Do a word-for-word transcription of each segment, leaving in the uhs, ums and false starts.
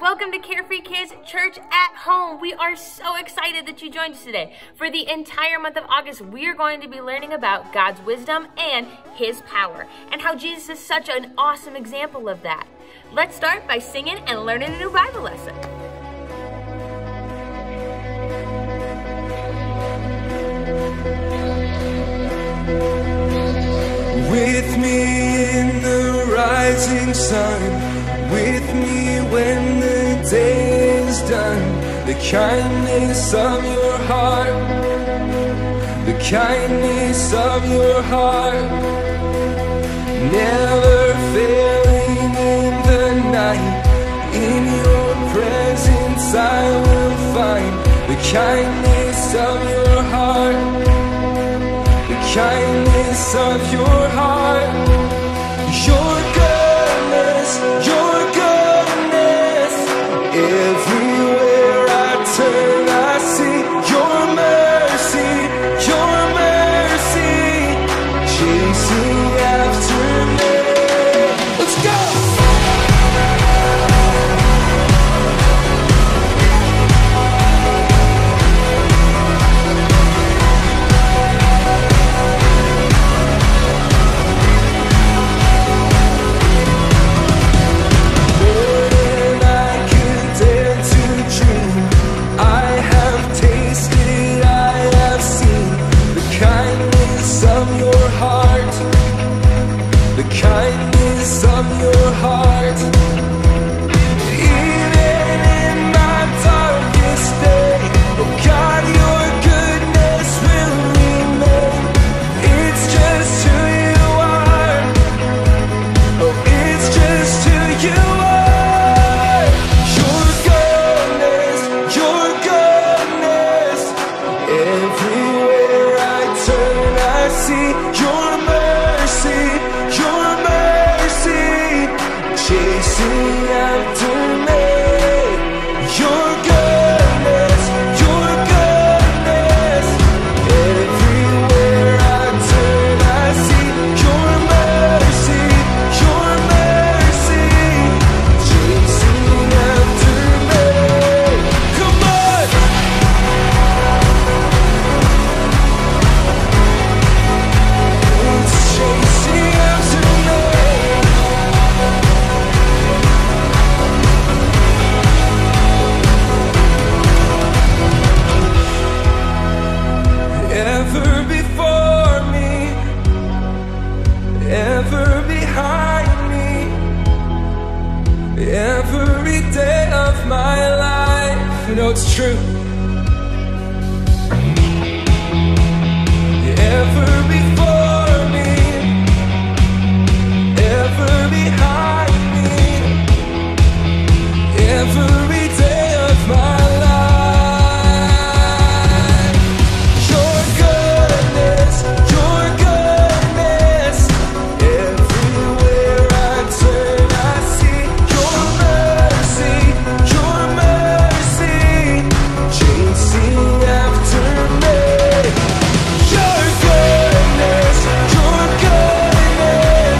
Welcome to Carefree Kids Church at Home. We are so excited that you joined us today. For the entire month of August, we are going to be learning about God's wisdom and His power, and how Jesus is such an awesome example of that. Let's start by singing and learning a new Bible lesson. With me in the rising sun, with me when the day is done, the kindness of your heart, the kindness of your heart, never failing in the night, in your presence I will find the kindness of your heart. Kindness of your heart, your goodness, your goodness. Everywhere I turn, I see your mercy, your mercy, chasing after me. Let's go!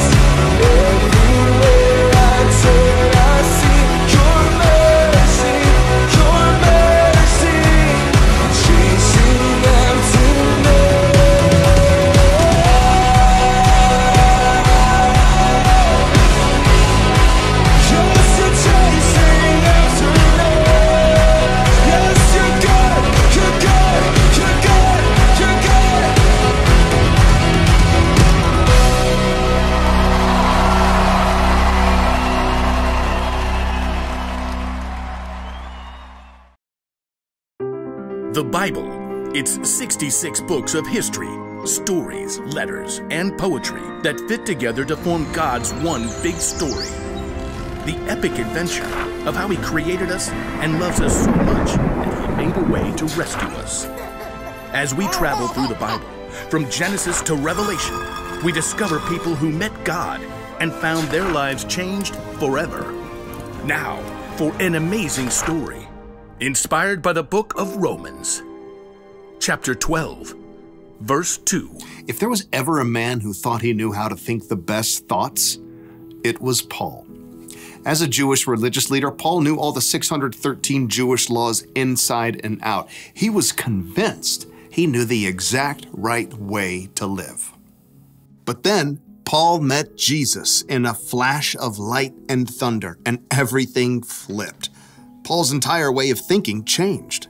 sixty-six books of history, stories, letters, and poetry that fit together to form God's one big story. The epic adventure of how He created us and loves us so much that He made a way to rescue us. As we travel through the Bible, from Genesis to Revelation, we discover people who met God and found their lives changed forever. Now, for an amazing story, inspired by the book of Romans. Chapter twelve, verse two. If there was ever a man who thought he knew how to think the best thoughts, it was Paul. As a Jewish religious leader, Paul knew all the six hundred thirteen Jewish laws inside and out. He was convinced he knew the exact right way to live. But then Paul met Jesus in a flash of light and thunder, and everything flipped. Paul's entire way of thinking changed.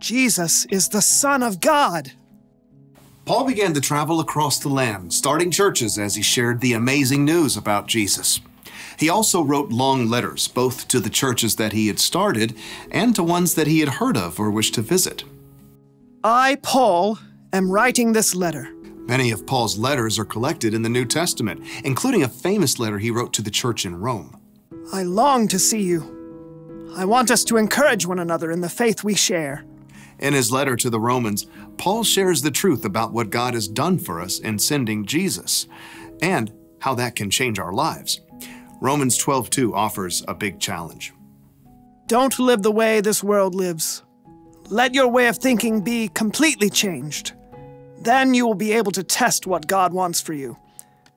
Jesus is the Son of God. Paul began to travel across the land, starting churches as he shared the amazing news about Jesus. He also wrote long letters, both to the churches that he had started and to ones that he had heard of or wished to visit. I, Paul, am writing this letter. Many of Paul's letters are collected in the New Testament, including a famous letter he wrote to the church in Rome. I long to see you. I want us to encourage one another in the faith we share. In his letter to the Romans, Paul shares the truth about what God has done for us in sending Jesus and how that can change our lives. Romans twelve two offers a big challenge. Don't live the way this world lives. Let your way of thinking be completely changed. Then you will be able to test what God wants for you,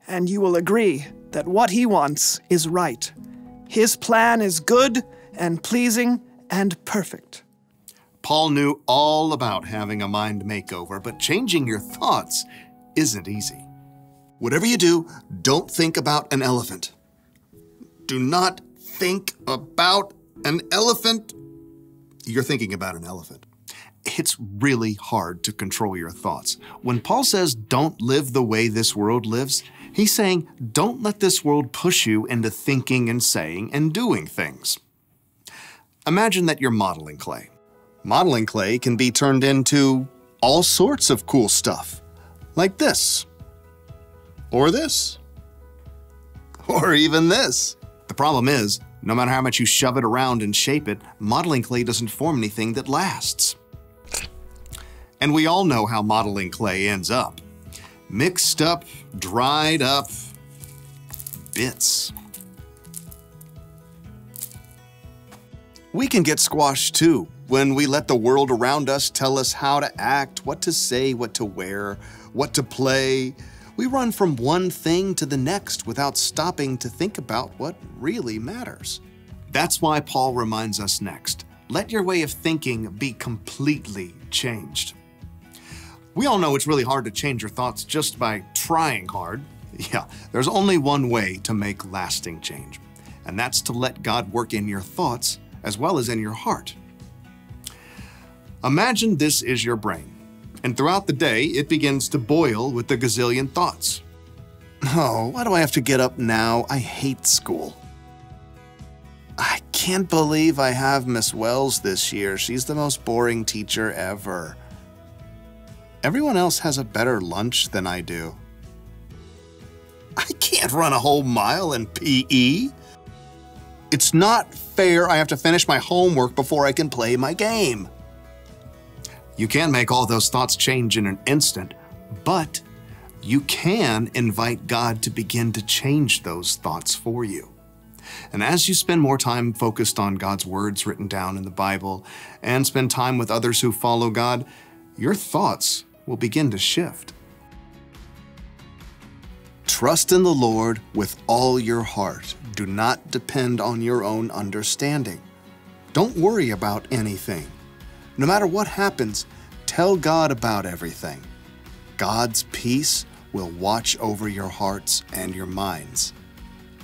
and you will agree that what He wants is right. His plan is good and pleasing and perfect. Paul knew all about having a mind makeover, but changing your thoughts isn't easy. Whatever you do, don't think about an elephant. Do not think about an elephant. You're thinking about an elephant. It's really hard to control your thoughts. When Paul says, don't live the way this world lives, he's saying, don't let this world push you into thinking and saying and doing things. Imagine that you're modeling clay. Modeling clay can be turned into all sorts of cool stuff, like this, or this, or even this. The problem is, no matter how much you shove it around and shape it, modeling clay doesn't form anything that lasts. And we all know how modeling clay ends up. Mixed up, dried up bits. We can get squashed too, when we let the world around us tell us how to act, what to say, what to wear, what to play. We run from one thing to the next without stopping to think about what really matters. That's why Paul reminds us next, let your way of thinking be completely changed. We all know it's really hard to change your thoughts just by trying hard. Yeah, there's only one way to make lasting change, and that's to let God work in your thoughts as well as in your heart. Imagine this is your brain, and throughout the day, it begins to boil with the gazillion thoughts. Oh, why do I have to get up now? I hate school. I can't believe I have Miss Wells this year. She's the most boring teacher ever. Everyone else has a better lunch than I do. I can't run a whole mile in P E. It's not fair. I have to finish my homework before I can play my game. You can't make all those thoughts change in an instant, but you can invite God to begin to change those thoughts for you. And as you spend more time focused on God's words written down in the Bible and spend time with others who follow God, your thoughts will begin to shift. Trust in the Lord with all your heart. Do not depend on your own understanding. Don't worry about anything. No matter what happens, tell God about everything. God's peace will watch over your hearts and your minds.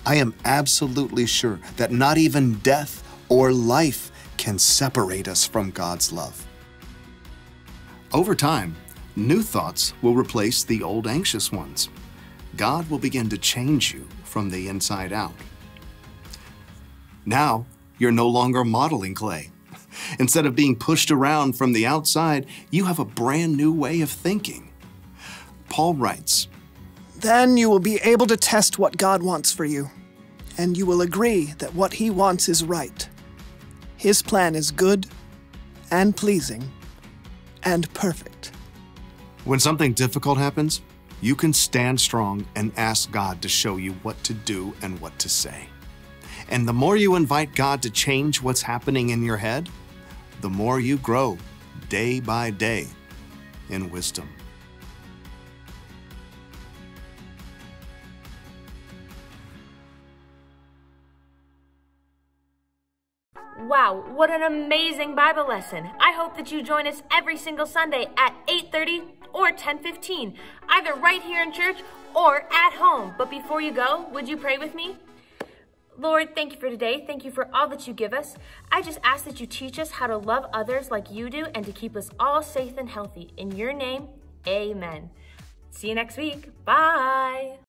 I am absolutely sure that not even death or life can separate us from God's love. Over time, new thoughts will replace the old anxious ones. God will begin to change you from the inside out. Now, you're no longer modeling clay. Instead of being pushed around from the outside, you have a brand new way of thinking. Paul writes, then you will be able to test what God wants for you, and you will agree that what He wants is right. His plan is good and pleasing and perfect. When something difficult happens, you can stand strong and ask God to show you what to do and what to say. And the more you invite God to change what's happening in your head, the more you grow day by day in wisdom. Wow, what an amazing Bible lesson. I hope that you join us every single Sunday at eight thirty or ten fifteen, either right here in church or at home. But before you go, would you pray with me? Lord, thank you for today. Thank you for all that you give us. I just ask that you teach us how to love others like you do and to keep us all safe and healthy. In your name, amen. See you next week. Bye.